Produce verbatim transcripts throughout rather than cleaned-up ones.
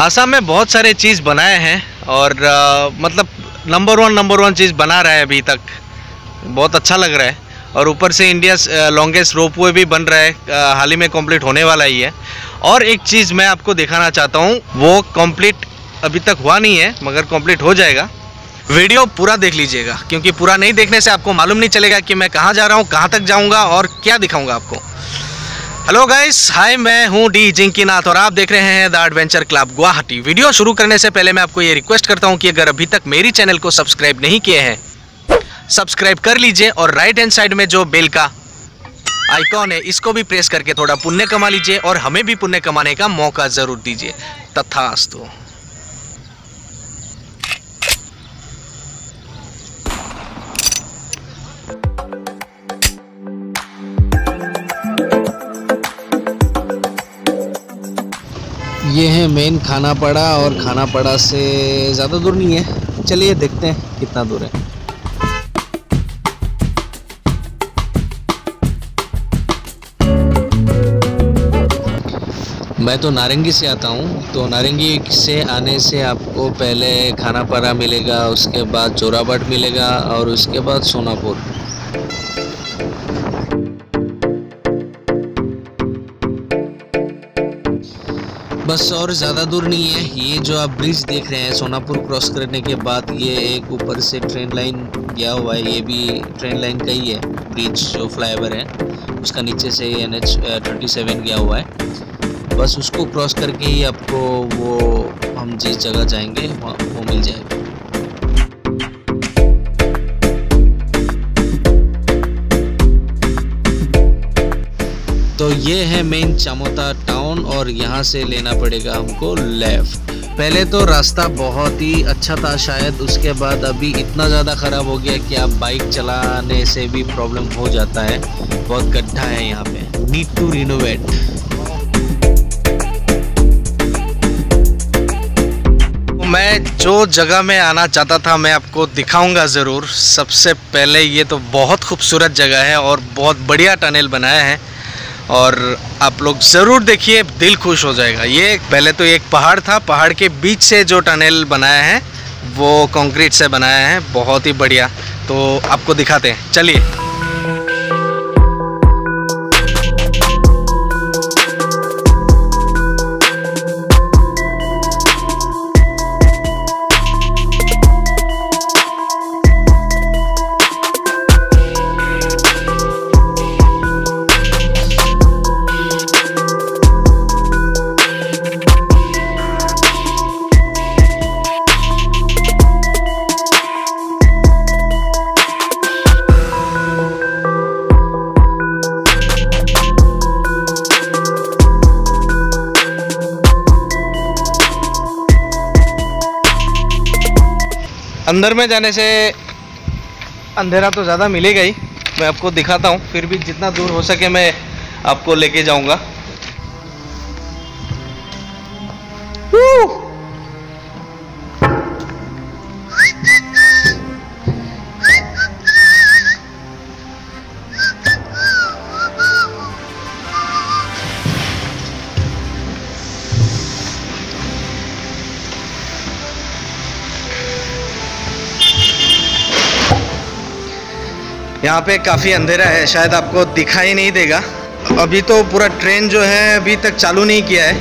असम में बहुत सारे चीज़ बनाए हैं और आ, मतलब नंबर वन नंबर वन चीज़ बना रहा है अभी तक, बहुत अच्छा लग रहा है। और ऊपर से इंडिया लॉन्गेस्ट रोपवे भी बन रहा है, हाल ही में कंप्लीट होने वाला ही है। और एक चीज़ मैं आपको दिखाना चाहता हूँ, वो कंप्लीट अभी तक हुआ नहीं है मगर कंप्लीट हो जाएगा। वीडियो पूरा देख लीजिएगा क्योंकि पूरा नहीं देखने से आपको मालूम नहीं चलेगा कि मैं कहाँ जा रहा हूँ, कहाँ तक जाऊँगा और क्या दिखाऊँगा आपको। हेलो गाइस, हाय, मैं हूँ डी जिंकी नाथ और आप देख रहे हैं the adventure club Guwahati. Video शुरू करने से पहले मैं आपको ये रिक्वेस्ट करता हूँ कि अगर अभी तक मेरी चैनल को सब्सक्राइब नहीं किए हैं, सब्सक्राइब कर लीजिए और राइट हैंड साइड में जो बेल का आइकॉन है इसको भी प्रेस करके थोड़ा पुण्य कमा लीजिए और हमें भी पुण्य कमाने का मौका जरूर दीजिए। तथास्तु। ये है मेन खानापाड़ा और खानापाड़ा से ज़्यादा दूर नहीं है, चलिए देखते हैं कितना दूर है। मैं तो नारंगी से आता हूँ, तो नारंगी से आने से आपको पहले खानापाड़ा मिलेगा, उसके बाद चोराबाट मिलेगा और उसके बाद सोनापुर। बस और ज़्यादा दूर नहीं है। ये जो आप ब्रिज देख रहे हैं सोनापुर क्रॉस करने के बाद, ये एक ऊपर से ट्रेन लाइन गया हुआ है, ये भी ट्रेन लाइन का ही है ब्रिज, जो फ्लाईओवर है उसका नीचे से एन एच ट्वेंटी सेवन गया हुआ है। बस उसको क्रॉस करके ही आपको वो हम जिस जगह जाएंगे वहाँ वो मिल जाएगा। तो ये है मेन चामोता टाउन और यहाँ से लेना पड़ेगा हमको लेफ्ट। पहले तो रास्ता बहुत ही अच्छा था शायद, उसके बाद अभी इतना ज़्यादा ख़राब हो गया कि आप बाइक चलाने से भी प्रॉब्लम हो जाता है, बहुत गड्ढा है यहाँ पे, नीड टू रिनोवेट। मैं जो जगह में आना चाहता था मैं आपको दिखाऊंगा ज़रूर। सबसे पहले ये तो बहुत खूबसूरत जगह है और बहुत बढ़िया टनल बनाया है और आप लोग ज़रूर देखिए, दिल खुश हो जाएगा। ये पहले तो एक पहाड़ था, पहाड़ के बीच से जो टनल बनाया है वो कंक्रीट से बनाया है, बहुत ही बढ़िया। तो आपको दिखाते हैं, चलिए। अंदर में जाने से अंधेरा तो ज़्यादा मिलेगा ही, मैं आपको दिखाता हूँ, फिर भी जितना दूर हो सके मैं आपको लेके जाऊँगा। यहाँ पे काफ़ी अंधेरा है, शायद आपको दिखाई नहीं देगा। अभी तो पूरा ट्रेन जो है अभी तक चालू नहीं किया है,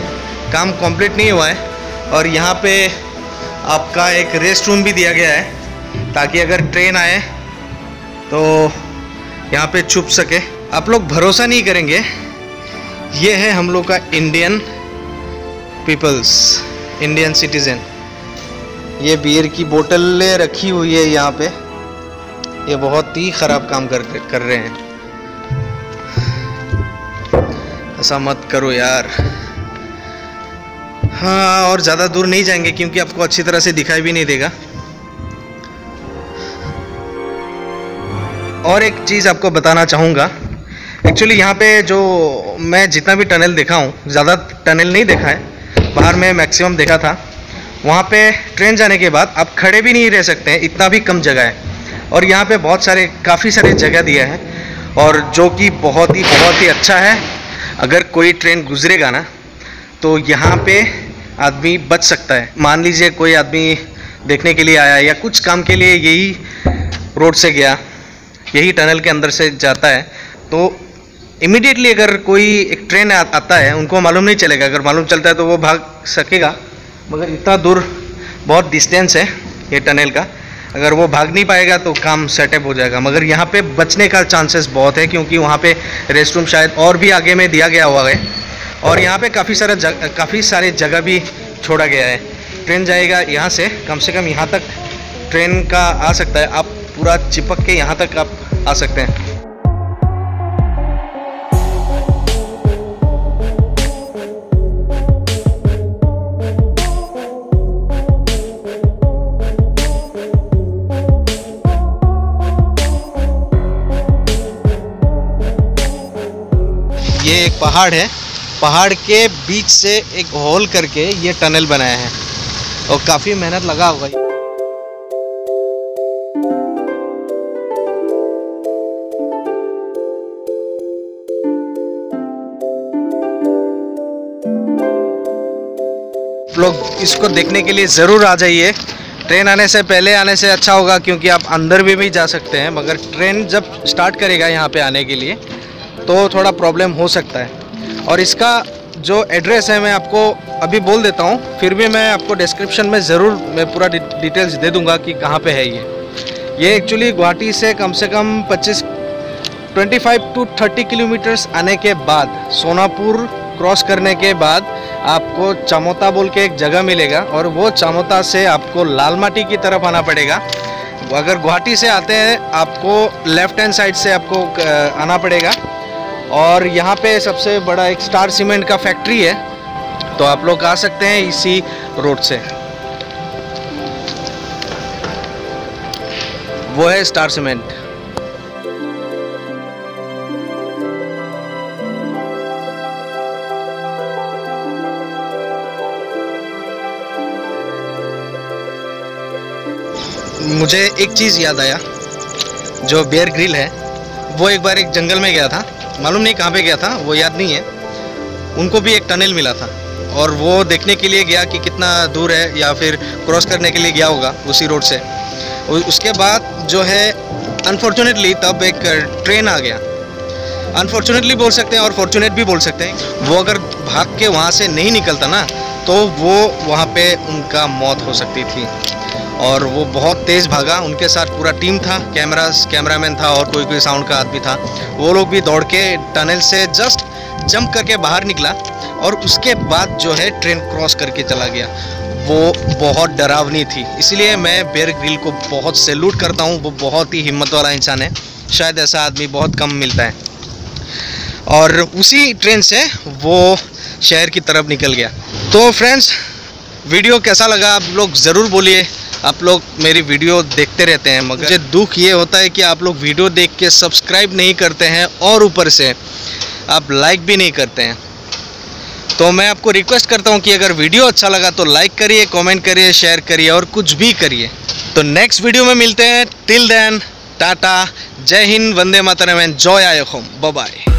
काम कंप्लीट नहीं हुआ है। और यहाँ पे आपका एक रेस्ट रूम भी दिया गया है ताकि अगर ट्रेन आए तो यहाँ पे छुप सके। आप लोग भरोसा नहीं करेंगे, ये है हम लोग का इंडियन पीपल्स, इंडियन सिटीज़न। ये बियर की बोतल रखी हुई है यहाँ पे, ये बहुत ही ख़राब काम कर कर रहे हैं, ऐसा मत करो यार। हाँ, और ज़्यादा दूर नहीं जाएंगे क्योंकि आपको अच्छी तरह से दिखाई भी नहीं देगा। और एक चीज़ आपको बताना चाहूँगा, एक्चुअली यहाँ पे जो मैं जितना भी टनल देखा हूँ, ज़्यादा टनल नहीं देखा है, बाहर में मैक्सिमम देखा था। वहाँ पे ट्रेन जाने के बाद आप खड़े भी नहीं रह सकते हैं, इतना भी कम जगह है। और यहाँ पे बहुत सारे काफ़ी सारे जगह दिया है और जो कि बहुत ही बहुत ही अच्छा है। अगर कोई ट्रेन गुजरेगा ना तो यहाँ पे आदमी बच सकता है। मान लीजिए कोई आदमी देखने के लिए आया या कुछ काम के लिए यही रोड से गया, यही टनल के अंदर से जाता है, तो इमिडिएटली अगर कोई एक ट्रेन आ, आता है उनको मालूम नहीं चलेगा। अगर मालूम चलता है तो वो भाग सकेगा, मगर इतना दूर बहुत डिस्टेंस है ये टनल का, अगर वो भाग नहीं पाएगा तो काम सेटअप हो जाएगा। मगर यहाँ पे बचने का चांसेस बहुत है, क्योंकि वहाँ पे रेस्टरूम शायद और भी आगे में दिया गया हुआ है, और यहाँ पे काफ़ी सारा जग काफ़ी सारे जगह भी छोड़ा गया है। ट्रेन जाएगा यहाँ से, कम से कम यहाँ तक ट्रेन का आ सकता है, आप पूरा चिपक के यहाँ तक आप आ सकते हैं। ये एक पहाड़ है, पहाड़ के बीच से एक होल करके ये टनल बनाया है और काफ़ी मेहनत लगा हुआ है। लोग इसको देखने के लिए ज़रूर आ जाइए। ट्रेन आने से पहले आने से अच्छा होगा, क्योंकि आप अंदर भी भी जा सकते हैं, मगर ट्रेन जब स्टार्ट करेगा यहाँ पे आने के लिए तो थोड़ा प्रॉब्लम हो सकता है। और इसका जो एड्रेस है मैं आपको अभी बोल देता हूँ, फिर भी मैं आपको डिस्क्रिप्शन में ज़रूर मैं पूरा डि, डिटेल्स दे दूँगा कि कहाँ पे है ये। ये एक्चुअली गुवाहाटी से कम से कम पच्चीस पच्चीस टू तीस किलोमीटर्स आने के बाद, सोनापुर क्रॉस करने के बाद आपको चामोता बोल के एक जगह मिलेगा, और वो चामोता से आपको लालमाटी की तरफ आना पड़ेगा। अगर गुवाहाटी से आते हैं आपको लेफ्ट हैंड साइड से आपको आना पड़ेगा, और यहाँ पे सबसे बड़ा एक स्टार सीमेंट का फैक्ट्री है, तो आप लोग आ सकते हैं इसी रोड से। वो है स्टार सीमेंट। मुझे एक चीज़ याद आया, जो बेयर ग्रिल है वो एक बार एक जंगल में गया था, मालूम नहीं कहाँ पे गया था वो याद नहीं है, उनको भी एक टनल मिला था, और वो देखने के लिए गया कि कितना दूर है या फिर क्रॉस करने के लिए गया होगा उसी रोड से। उसके बाद जो है अनफॉर्चुनेटली तब एक ट्रेन आ गया, अनफॉर्चुनेटली बोल सकते हैं और फॉर्चुनेट भी बोल सकते हैं। वो अगर भाग के वहाँ से नहीं निकलता ना तो वो वहाँ पे उनका मौत हो सकती थी, और वो बहुत तेज़ भागा, उनके साथ पूरा टीम था, कैमरा कैमरामैन था और कोई कोई साउंड का आदमी था। वो लोग भी दौड़ के टनल से जस्ट जंप करके बाहर निकला, और उसके बाद जो है ट्रेन क्रॉस करके चला गया। वो बहुत डरावनी थी, इसलिए मैं बेयर ग्रिल को बहुत सैल्यूट करता हूँ। वो बहुत ही हिम्मत वाला इंसान है, शायद ऐसा आदमी बहुत कम मिलता है। और उसी ट्रेन से वो शहर की तरफ निकल गया। तो फ्रेंड्स, वीडियो कैसा लगा आप लोग ज़रूर बोलिए। आप लोग मेरी वीडियो देखते रहते हैं, मगर मुझे दुख ये होता है कि आप लोग वीडियो देख के सब्सक्राइब नहीं करते हैं, और ऊपर से आप लाइक भी नहीं करते हैं। तो मैं आपको रिक्वेस्ट करता हूँ कि अगर वीडियो अच्छा लगा तो लाइक करिए, कमेंट करिए, शेयर करिए और कुछ भी करिए। तो नेक्स्ट वीडियो में मिलते हैं। टिल देन टाटा, जय हिंद, वंदे मातरम, एंजॉय आयो होम, बाय बाय।